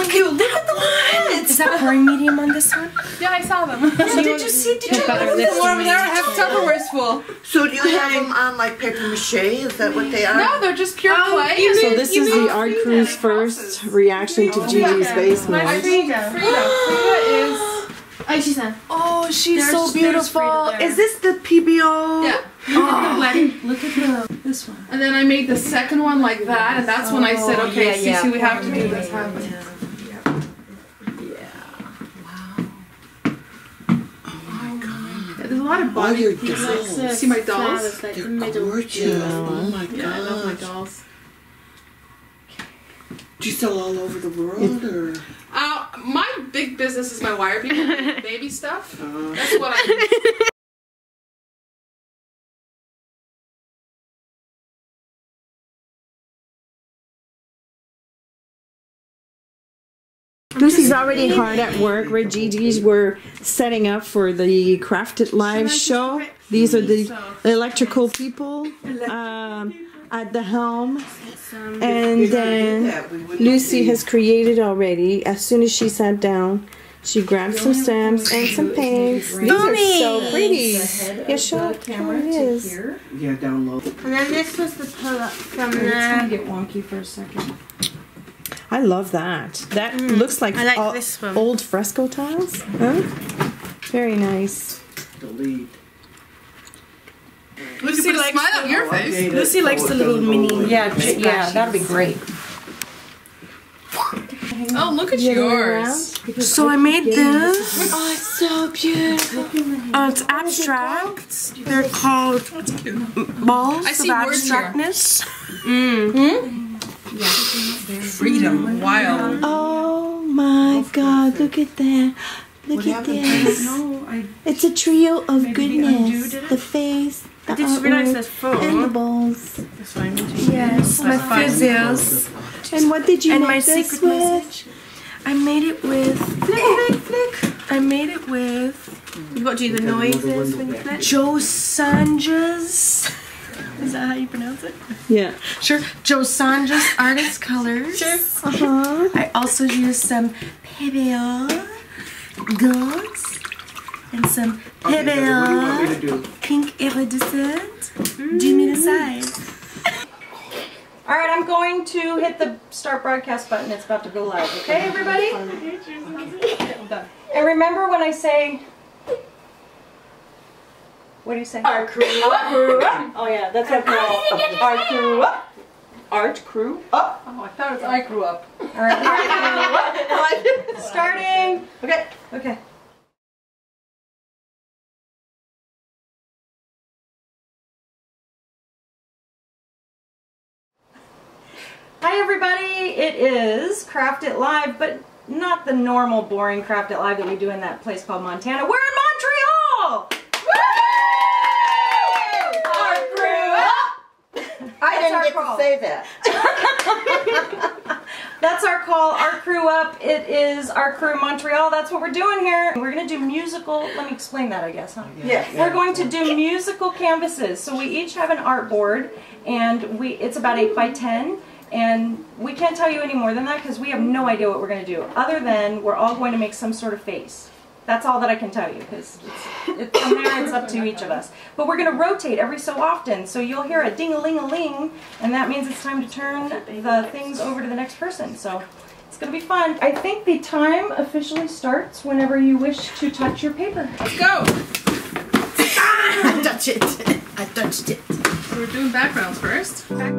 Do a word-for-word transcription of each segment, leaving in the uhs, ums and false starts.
Okay, well, look at the ones. Is that pouring medium on this one? Yeah, I saw them. So did you see? Did you see them? Warm there, I have Tupperware's full. So do you have them on like paper mache? Is that what they are? No, they're just pure clay. Oh, so mean, this is the Art Crew's first reaction to Gigi's basement. My Frida. Frida is. Oh, she's not. Oh, she's there's, so beautiful. Is this the Pébéo? Yeah. Look oh. at the black. Look at the this one. And then I made the second one like that, and that's oh, when I said, okay, yeah, Cece, yeah. we have to do this. Yeah. Yeah. yeah. Wow. Oh my God. Yeah, there's a lot of body oh, things like this. See my dolls? Like they're the gorgeous. Oh my God. Yeah, I love my dolls. Do you sell all over the world, or? Uh, my big business is my wire people, baby stuff. Uh. That's what I do. Lucy's already hard at work. Red Gigi's were setting up for the Kraaft It Live Show. These are the electrical people. Um, at the helm, and then Lucy has created already. As soon as she sat down, she grabbed some stamps and some paints. These are so pretty. Yeah, show the camera to here. Yeah, download. And then this was the pull-up from the. It's gonna get wonky for a second. I love that. That mm. looks like, like all, this one. old fresco tiles. Huh? Very nice. Delete. Lucy likes smile on your face. Lucy likes the little mini. Yeah, yeah, that'd be great. Oh, look at yours. So I made this. Oh, it's so beautiful. Oh, it's abstract. They're called balls of abstractness. Mm. Freedom, wild. Oh my God! Look at that. Look what at this. No, I, it's a trio of goodness. Undo, the face, the I just realized that's full. And the balls. Yes, my physios. And what did you and make my this secret with? Message. I made it with... Flick, flick, flick. I made it with... You've got to do the noises when you flick. Joe Sanjay's... Is that how you pronounce it? Yeah. Sure. Joe Sanjay's Artist Colors. Sure. Uh-huh. I also used some Pébéo. Goats and some Pébéo pink iridescent. Mm. Do you mean a size? All right, I'm going to hit the start broadcast button. It's about to go live. Okay, everybody. Okay. And remember when I say, what do you say? Art Crew. Oh yeah, that's what Art Crew. Art Crew up. Oh, I thought it was I Crew up. All right, Art Crew up. Starting. Okay. Okay. Hi everybody. It is Kraaft It Live, but not the normal boring Kraaft It Live that we do in that place called Montana. We're in Montreal. I didn't get to say that. That's our call. Our crew up. It is Our Crew Montreal. That's what we're doing here. We're going to do musical. Let me explain that, I guess, huh? Yes. We're going to do musical canvases. So we each have an art board, and we it's about eight by ten. And we can't tell you any more than that because we have no idea what we're going to do, other than we're all going to make some sort of face. That's all that I can tell you, because it's, it's, from there it's up to each of us. But we're going to rotate every so often, so you'll hear a ding-a-ling-a-ling, and that means it's time to turn the things over to the next person. So it's going to be fun. I think the time officially starts whenever you wish to touch your paper. Let's go! Ah, I touched it! I touched it! So we're doing backgrounds first. Back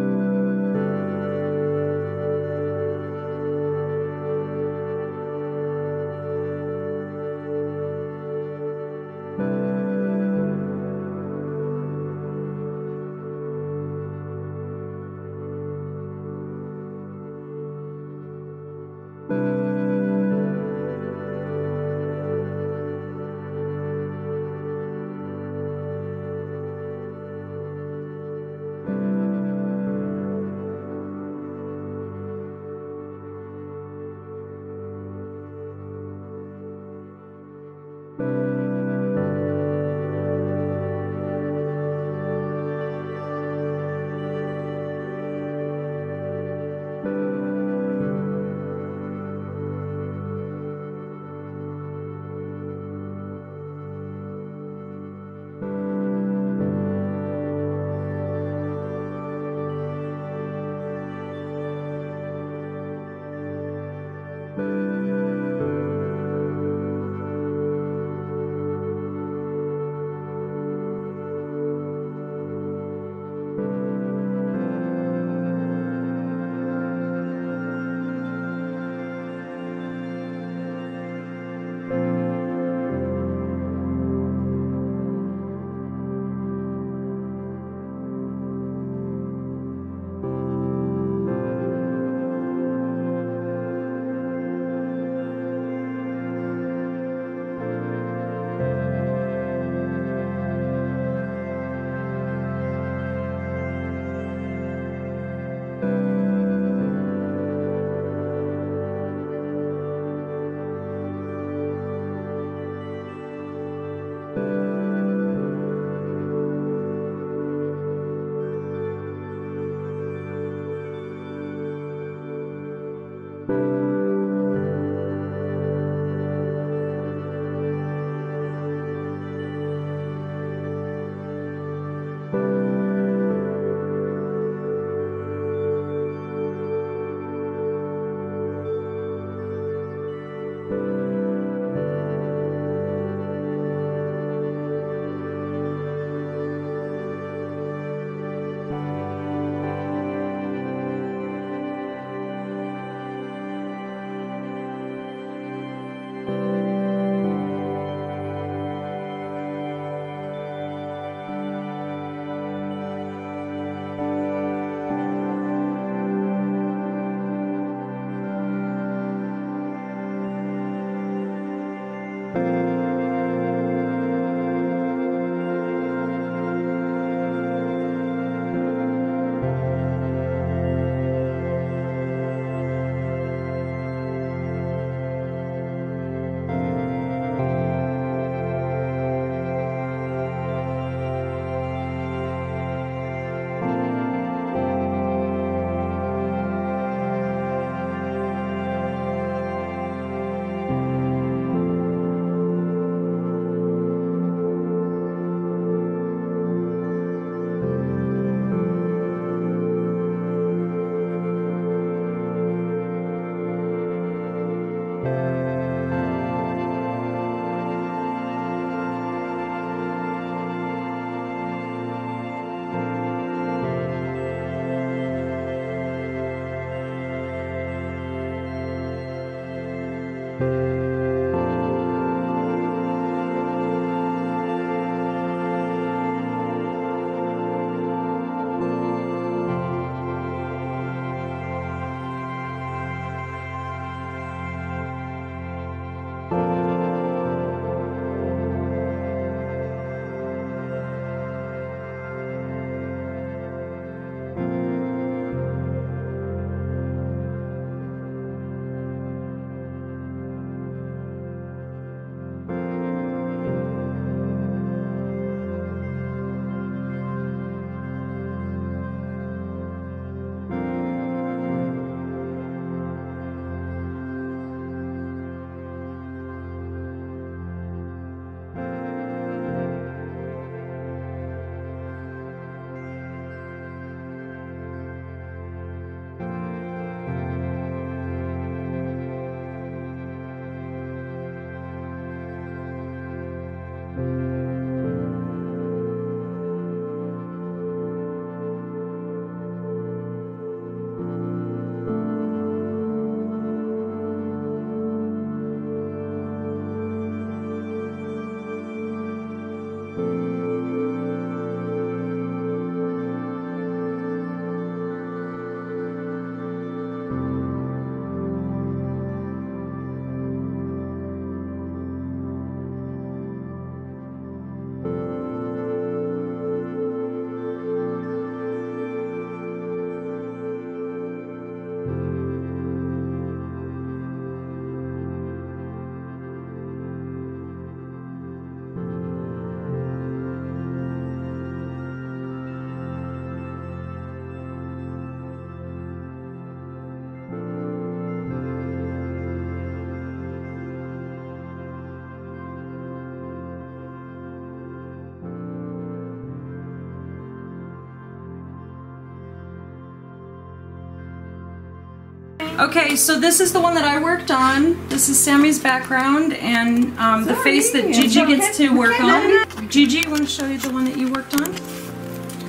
Okay, so this is the one that I worked on. This is Sammy's background and um, the face that Gigi gets to work on. Gigi, want to show you the one that you worked on?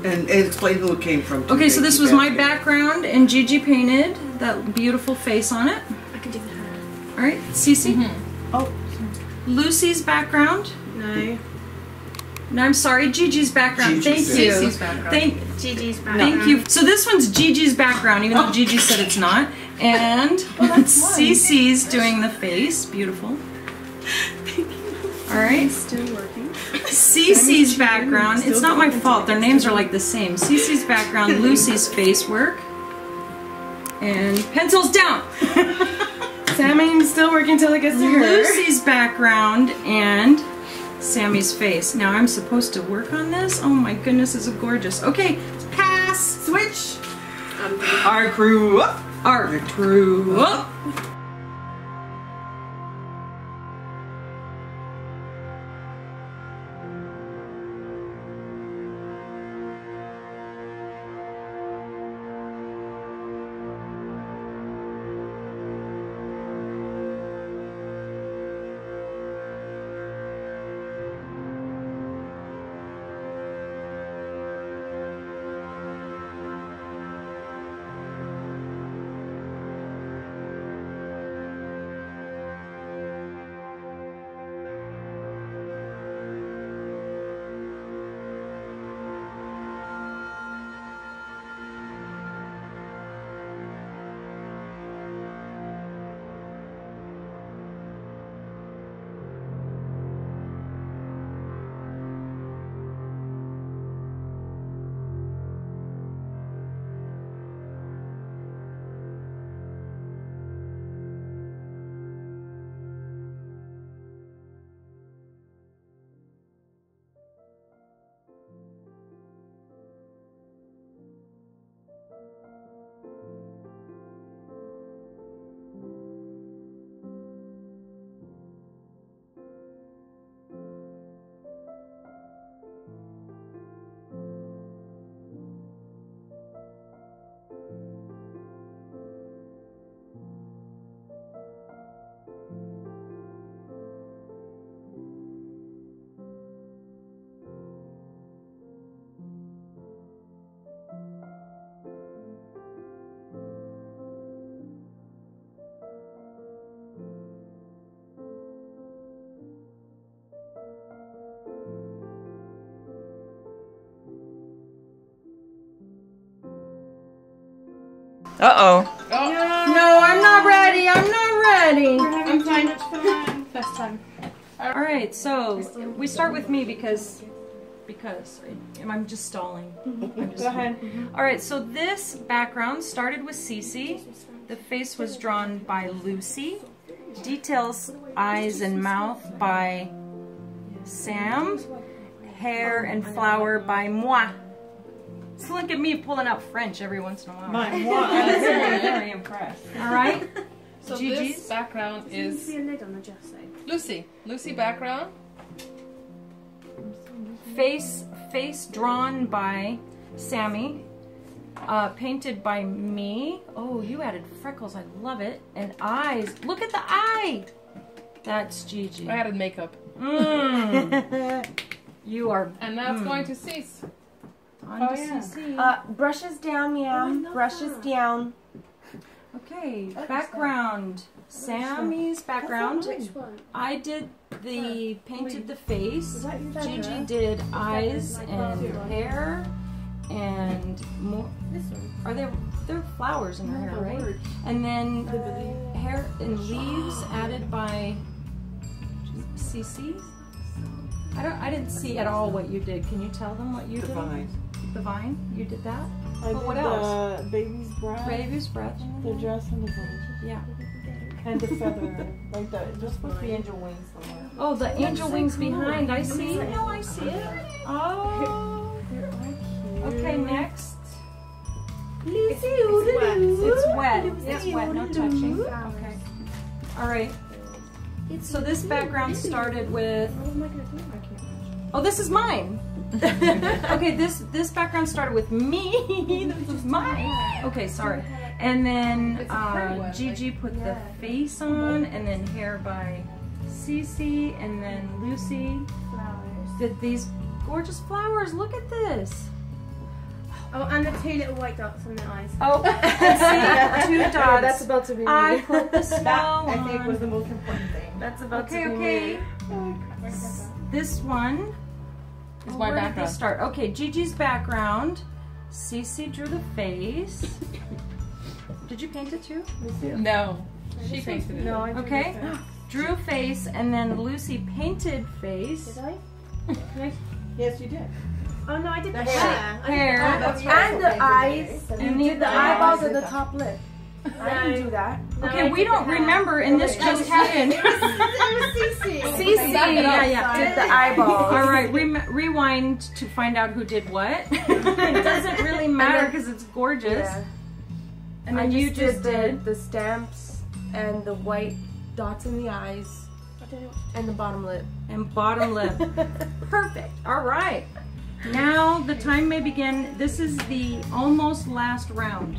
And, and explain who it came from. Okay, so this was my background and Gigi painted that beautiful face on it. I can do that. All right, Cece. Mm-hmm. Oh, Lucy's background. No. No, I'm sorry, Gigi's background. Thank you. Gigi's background. Thank, Gigi's background. Thank you. So this one's Gigi's background, even though Gigi said it's not. And well, Cece's doing the face. Beautiful. Alright. Still working. Cece's background. It's not my fault. Their names are like the same. Cece's background, Lucy's face work. And pencils down! Sammy's still working until it gets to her. Lucy's background and Sammy's face. Now I'm supposed to work on this? Oh my goodness, this is gorgeous. Okay, pass! Switch! Um, Our crew up! Our crew up! Uh-oh. Oh. No. No, I'm not ready. I'm not ready. We're having too much fun. First time. All right, so we start with me because, because I'm just stalling. Mm-hmm. I'm just Go ahead. Mm-hmm. All right, so this background started with Cece. The face was drawn by Lucy. Details, eyes and mouth by Sam. Hair and flower by moi. So look at me pulling out French every once in a while. My what? I'm very impressed. All right. So Gigi's this background is Lucy. Lucy background. Face face drawn by Sammy. Uh, painted by me. Oh, you added freckles. I love it. And eyes. Look at the eye. That's Gigi. I added makeup. Mm. You are. And that's mm. going to cease. On oh, to yeah. cease. Uh, brushes down, Yam. Oh, brushes that. down. Okay, what background. Sammy's background. Which one? I did the uh, painted wait. the face. Gigi did eyes and hair and more. This one. Are there there are flowers in her hair, right? Word. And then uh, hair and leaves added by C C. I don't. I didn't see at all what you did. Can you tell them what you the did? The vine. The vine. You did that. I but did what else? The baby's breath. Baby's breath. The dress and the vine. Yeah. And the feather, like that. Just put the angel wings somewhere. Oh, the angel wings behind. I see. No, I see it. Oh. Okay, next. It's, it's wet. It's wet. It's wet. No touching. Okay. All right. So this background started with. Oh, this is mine. Okay, this this background started with me. This is mine. Okay, sorry. And then uh, Gigi put the face on, and then hair by Cece, and then Lucy did these gorgeous flowers. Look at this. Oh, and the two little white dots on the eyes. Oh, see, two dots. Yeah, that's about to be me. I put the spell on. I think was the most important thing. That's about okay, to be okay. me. Okay, okay. This one is oh, my where background. Where did they start? Okay, Gigi's background. Cece drew the face. Did you paint it too? No, she painted it. No, I okay. It. Drew face and then Lucy painted face. Did I? I? Yes, you did. Oh no, I did the hair, hair. I did the and the eyes, and the, the eyeballs and the top lip. No. I didn't do that. No, okay, I we don't remember, and this just happened. It was Cece. Cece, yeah, yeah, did the eyeballs. All right, re rewind to find out who did what. It doesn't really matter because it's gorgeous. Yeah. And then I you just, just did the stamps and the white dots in the eyes, and the bottom lip, and bottom lip. Perfect. All right. Now the time may begin. This is the almost last round.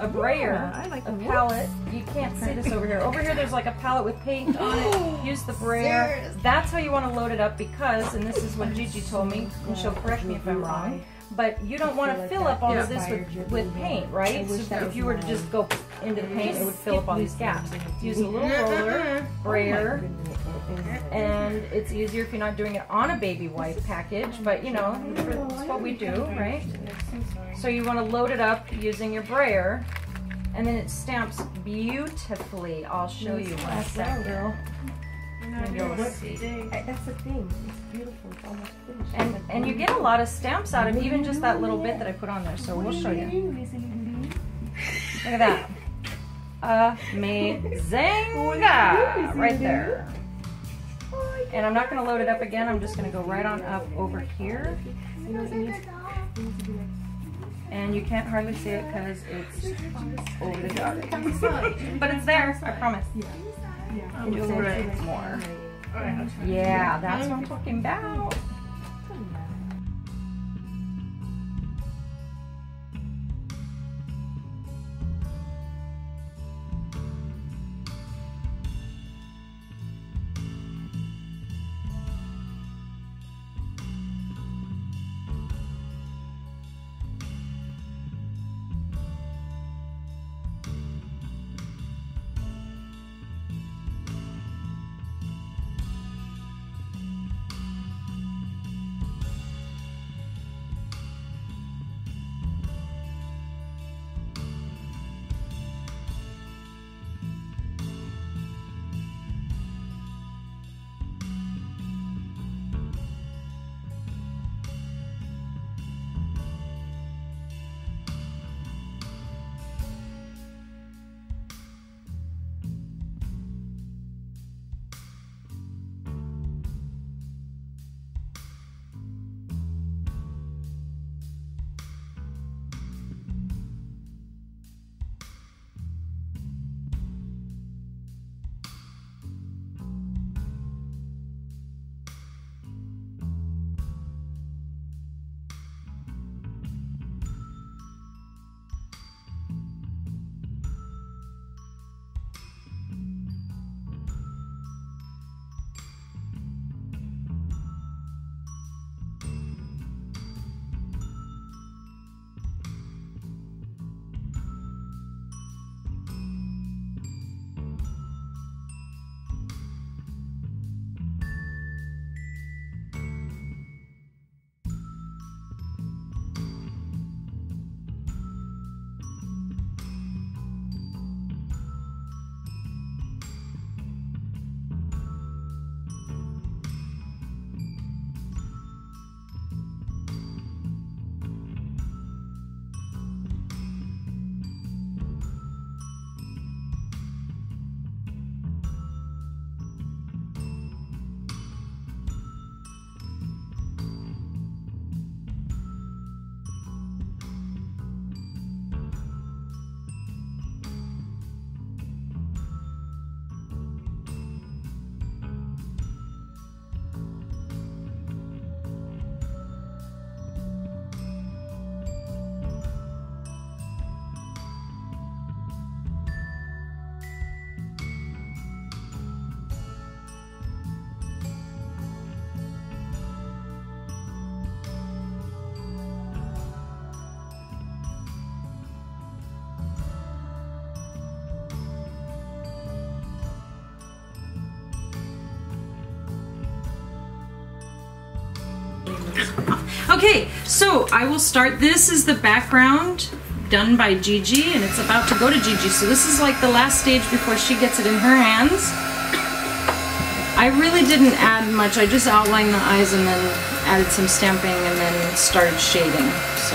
A brayer, yeah, I like a palette. You can't see this over here. Over here there's like a palette with paint on it. Use the brayer. That's how you want to load it up because, and this is what Gigi told me, and she'll correct me if I'm wrong, but you don't want to fill up all of this with, with paint, right? So if you were to just go into the paint, it would fill up all these gaps. Use a little roller, brayer, and it's easier if you're not doing it on a baby wipe package, but you know, that's what we do, right? So you want to load it up using your brayer, and then it stamps beautifully. I'll show you one second. And you'll see. That's the thing. It's beautiful. It's almost finished. And and you get a lot of stamps out of even just that little bit that I put on there. So we'll show you. Look at that. Amazing. Right there. And I'm not going to load it up again. I'm just going to go right on up over here. And you can't hardly see it because it's over the top. But it's there. I promise. Yeah, and you'll read more. Yeah, that's what I'm talking about. Okay, so I will start. This is the background done by Gigi, and it's about to go to Gigi. So this is like the last stage before she gets it in her hands. I really didn't add much. I just outlined the eyes and then added some stamping and then started shading. So,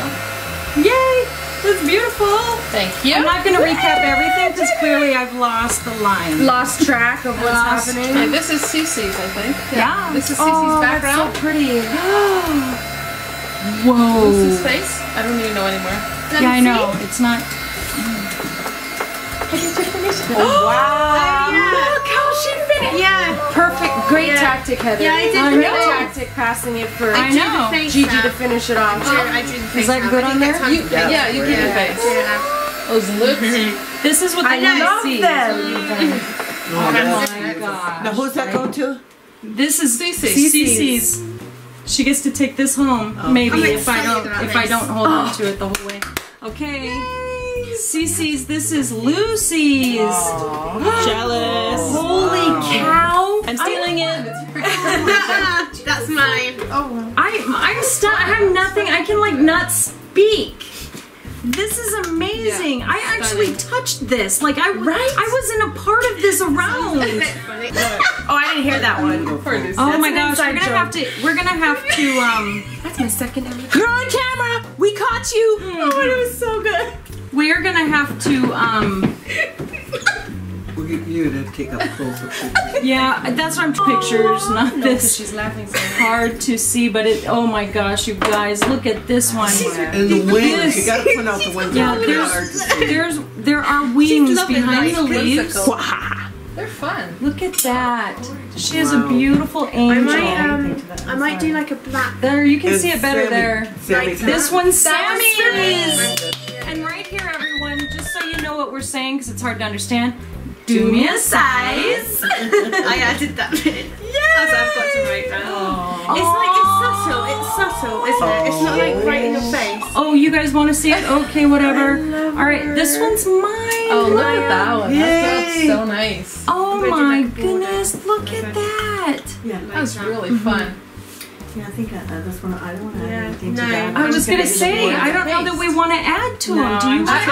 yay! That's beautiful! Thank you. I'm not going to recap everything because clearly I've lost the line. Lost track of what's lost happening. And this is Cece's, I think. Yeah. yeah. This is Cece's oh, background. That's so pretty. Whoa! What's his face? I don't even know anymore. Yeah, I know. It? It's not. Can you take the music? Oh, wow! Yeah. Look how she fit it. Yeah, perfect. Great yeah. tactic, Heather. Yeah, I did. Great tactic, passing it for. I, I know. The Gigi now. To finish it off. Um, I drew the face. Is that now. Good on there? You, yeah, yeah, you did yeah. the face. Yeah. Those lips. This is what I love see. Them. Oh my gosh! Now who's that going to? This is Cece's. She gets to take this home, oh. maybe, if I don't if I don't hold oh. on to it the whole way. Okay. Yay. Cece's, this is Lucy's. Aww. Jealous. Holy wow. cow. I'm stealing I'm, it. That's mine. Oh, wow. I, I'm stuck. I have nothing. I can, like, not speak. This is amazing. Yeah, I actually touched this. Like, I, right? I wasn't a part of this around. Oh, I didn't hear that one. Oh my gosh, we're gonna have to, we're gonna have to, um. That's my second episode. You're on camera! We caught you! Mm. Oh, it was so good. We're gonna have to, um. We'll get you to take up closer pictures. Yeah, that's what I'm oh, pictures, not no, this. She's laughing so hard to see, but it. Oh my gosh, you guys, look at this one. And the wings. You gotta point out the wings. Yeah, there's, there's there are wings behind the leaves. Wow. They're fun. Look at that. She has wow. a beautiful angel. I might, um, I might do like a black. There, you can it's see it better Sammy. There. Sammy. Like this one's Sammy's. Sammy's. And right here, everyone, just so you know what we're saying, because it's hard to understand. Do me a size. I added that bit. Yes, I've got to write down. Aww. It's like it's subtle. It's subtle, isn't it? It's not like right in your face. Oh, you guys want to see it? Okay, whatever. All right, her. This one's mine. Oh, look at that one. Yay. That's so nice. Oh Where my goodness, look okay. at that. Yeah, that was really mm-hmm. fun. Yeah, I think uh, this one, I don't want to yeah. add anything no. to that. I, I was going to say, I don't know that we want to add to no, them. Do you want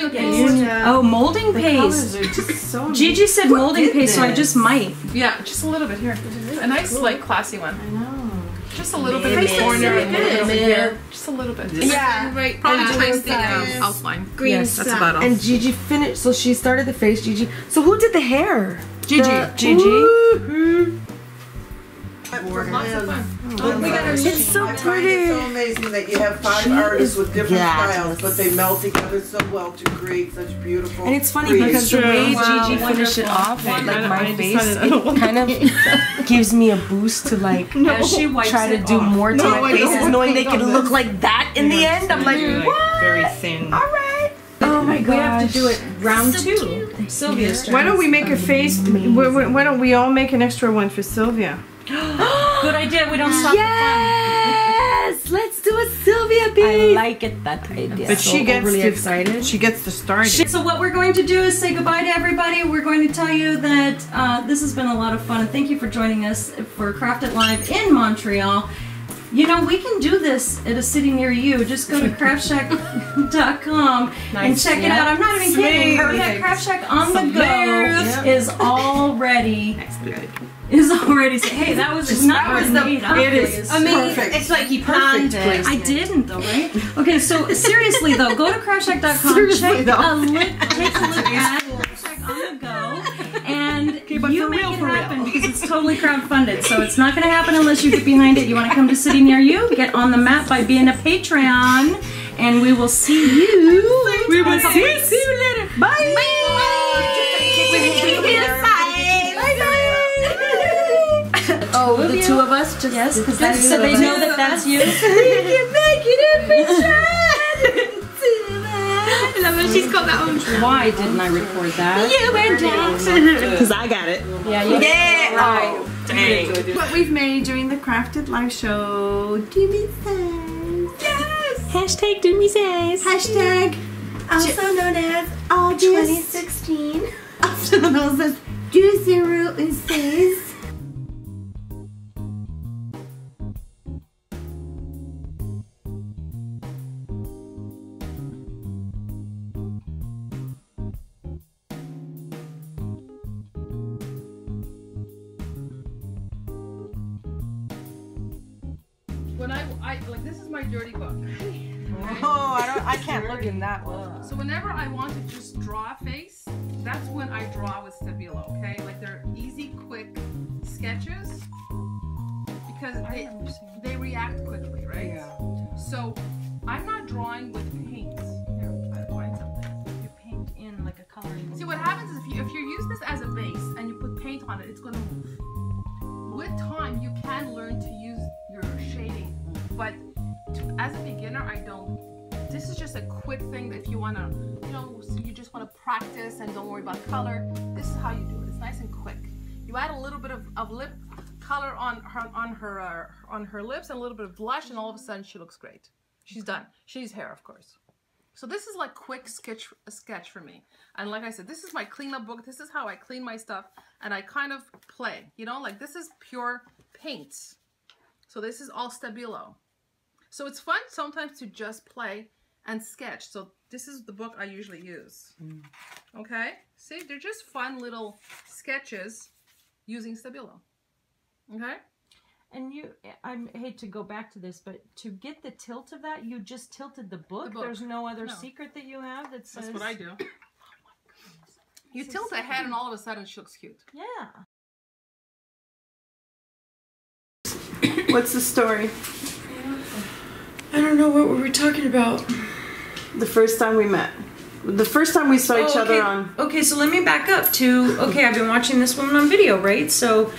to add to them? Molding paste. Yeah. Oh, molding the paste. The colors are just so Gigi said molding paste, so I just might. Yeah, just a little bit here. A nice, cool. light, classy one. I know. Just a little bit in the corner and a little bit here. Just a little bit. Yeah. Right. Probably just nice thing outline. Green. Yes, that's about all. And Gigi finished, so she started the face, Gigi. So who did the hair? Gigi. Gigi. It's so pretty. It's so amazing that you have five she artists with different yes. styles, but they melt together so well to create such beautiful. And it's funny creation. Because the way wow, Gigi finished it off, like my face, it kind of gives me a boost to like no, she try to do off. More to no, my no, faces, no, knowing they can look like that in the end. I'm like, like what? Very thin. All right. Oh my gosh. We have to do it round so two. Sylvia's. Why don't we make a face? Why don't we all make an extra one for Sylvia? Good idea, we don't stop yes! the fun. Yes! Let's do a Sylvia beat! I like it, that idea. But so she gets really excited. She gets to start it. So what we're going to do is say goodbye to everybody. We're going to tell you that uh, this has been a lot of fun. And thank you for joining us for Kraaft It Live in Montreal. You know, we can do this at a city near you. Just go to Kraaft Shaak dot com nice. And check yep. it out. I'm not even Sweet. Kidding. Her at Kraaft Shaak on Some the go yep. is already... That's good. Is already saying, hey, that was just not was made the, up. It is I mean, perfect. It's like he planned it. I didn't though, right? Okay, so seriously though, go to Kraaft Shaak dot com, check a look, take a look at Kraaft Shaak on the go, and okay, but you make real, it happen real. Because it's totally crowdfunded. So it's not going to happen unless you get behind it. You want to come to city near you? Get on the map by being a Patreon, and we will see you. We will see you, see you later. Bye. Bye. Bye. Oh, Will the you? Two of us just yes, because so they know that that's you. Thank you, thank you, I love it. She's got that on. Why didn't I record that? You and Jackson. Because I got it. Yeah, you yeah. It. Right. Oh, dang. What we've made during the Kraaft It Live show. Do me says. Yes. Hashtag do me says. Hashtag yeah. also known as all twenty sixteen. Also known as do zero and says. When I, I, like this is my dirty book. Right? Oh, I, don't, I can't look in that one. So whenever I want to just draw a face, that's when I draw with Stabilo, okay? Like they're easy, quick sketches because they, they react quickly, right? Yeah. So I'm not drawing with paint. Here, I find something. You paint in like a color. See, what happens is if you, if you use this as a base and you put paint on it, it's gonna move. With time, you can learn to use shading, but to, as a beginner, I don't. This is just a quick thing that if you want to, you know, so you just want to practice and don't worry about color. This is how you do it. It's nice and quick. You add a little bit of, of lip color on her on her uh, on her lips and a little bit of blush, and all of a sudden she looks great. She's done. She's hair, of course. So this is like quick sketch a sketch for me. And like I said, this is my cleanup book. This is how I clean my stuff, and I kind of play, you know, like this is pure paint. So this is all Stabilo. So it's fun sometimes to just play and sketch. So this is the book I usually use. Mm. Okay, see, they're just fun little sketches using Stabilo. Okay. And you, I hate to go back to this, but to get the tilt of that, you just tilted the book. The book. There's no other no. secret that you have that says. That's what I do. Oh my goodness. You this tilt the head, and all of a sudden she looks cute. Yeah. What's the story? I don't know. What were we talking about? The first time we met. The first time we saw oh, each okay. other on. Okay, so let me back up to. Okay, I've been watching this woman on video, right? So.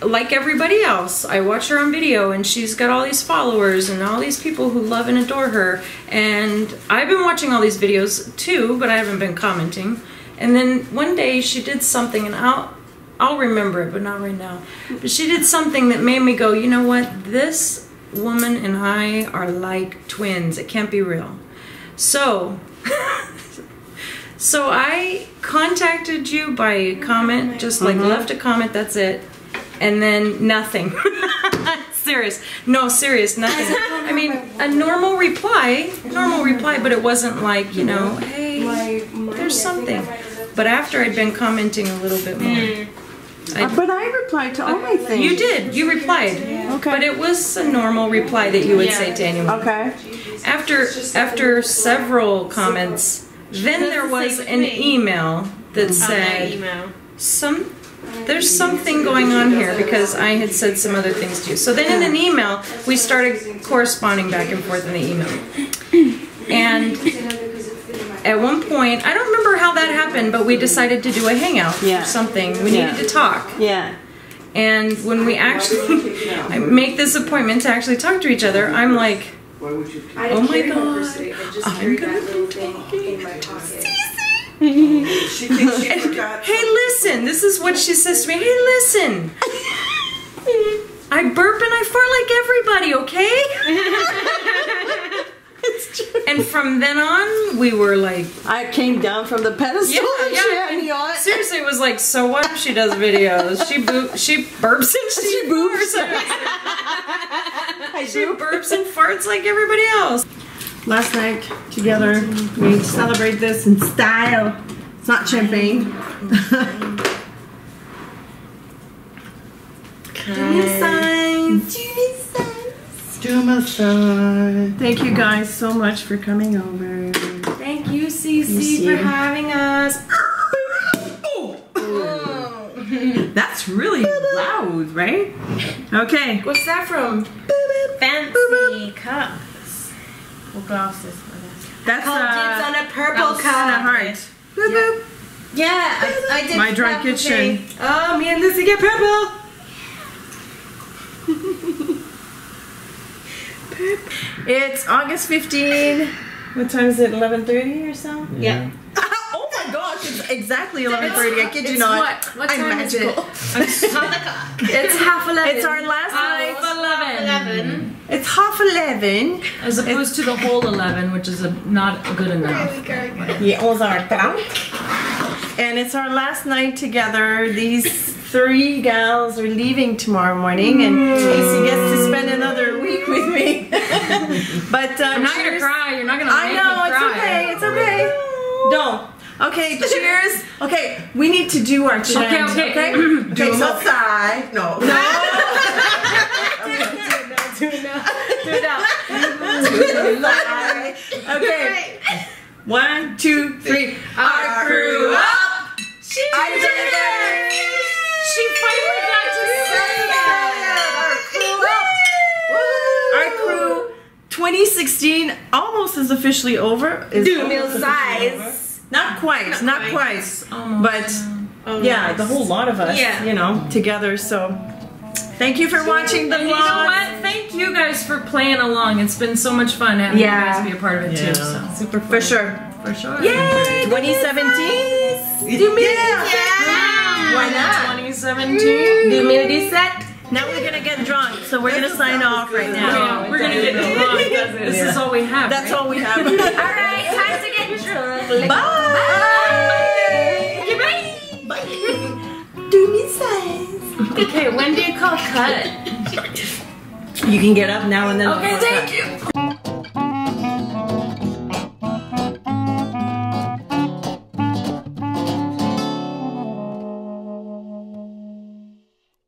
Like everybody else, I watch her on video, and she's got all these followers and all these people who love and adore her, and I've been watching all these videos too, but I haven't been commenting. And then one day she did something, and I'll, I'll remember it, but not right now. But she did something that made me go, you know what, this woman and I are like twins. It can't be real. So, so I contacted you by comment, just like mm-hmm. left a comment, that's it. And then nothing. Serious. No, serious, nothing. I mean, a normal reply, normal reply, but it wasn't like, you know, hey, there's something. But after I'd been commenting a little bit more. I, but I replied to all my things. You did. You replied. Okay. But it was a normal reply that you would say to anyone. Okay. After, after several comments, then there was an email that said, some... there's something going on here because I had said some other things to you. So then in an email, we started corresponding back and forth in the email. And at one point, I don't remember how that happened, but we decided to do a hangout yeah. or something. We needed yeah. to talk. Yeah. And when we actually I make this appointment to actually talk to each other, I'm like, oh my God, I'm going to be talking. she thinks she forgot. Hey, listen, this is what she says to me. Hey, listen, I burp and I fart like everybody, okay? It's true. And from then on, we were like... I came down from the pedestal. Yeah, and yeah. She had me on. Seriously, it was like, so what if she does videos? She bo she burps and she, she boobs. She burps and farts like everybody else. Last night, together, we celebrate this in style. It's not champagne. Do me signs. Do me signs. Do me signs. Thank you guys so much for coming over. Thank you, Cece, for having us. Oh. Oh. That's really loud, right? Okay. What's that from? Fancy cup. Glasses. That's a, on a purple cup. A heart. Boop, yeah, boop. Yeah boop, boop. I, I did. My dry kitchen. Oh, me and Lizzie get purple. It's August fifteenth. What time is it? eleven thirty or so? Yeah. yeah. Oh my gosh! It's exactly eleven thirty. I kid you not. What? What time I'm is magical. It? I'm it's half eleven. It's our last night. Half eleven. eleven. It's half eleven. As opposed it's to the whole eleven, which is a, not good enough. Yeah, and it's our last night together. These three gals are leaving tomorrow morning, and Casey gets to spend another week with me. But um, I'm not cheers. Gonna cry. You're not gonna. I make know. Me cry. It's okay. It's okay. Don't. Okay, cheers. Okay, we need to do our chant. Okay, okay. Okay, okay so outside. No. No. Do it now. Do it now. Okay. One, two, three. I grew up. She did it. She finally got to say that. I grew up. I grew. twenty sixteen almost is officially over. Is meal size. Not quite. Not, not quite. quite. Oh, but oh, yeah, nice. The whole lot of us. Yeah. You know, together. So. Thank you for watching the vlog. You know what? Thank you guys for playing along. It's been so much fun having yeah. you guys be a part of it yeah. too. So. Super fun. For sure. For sure. Yay! twenty seventeen. Do me. Yeah. Why not? twenty seventeen. Do me set. Now we're gonna get drunk, so we're gonna sign off right now. Yeah, we're gonna get drunk. This yeah. is all we have. That's right? all we have. All right, time to get drunk. Bye. Bye. Okay, bye. Bye. Do me size. Okay, when do you call cut? You can get up now and then. Okay, thank you.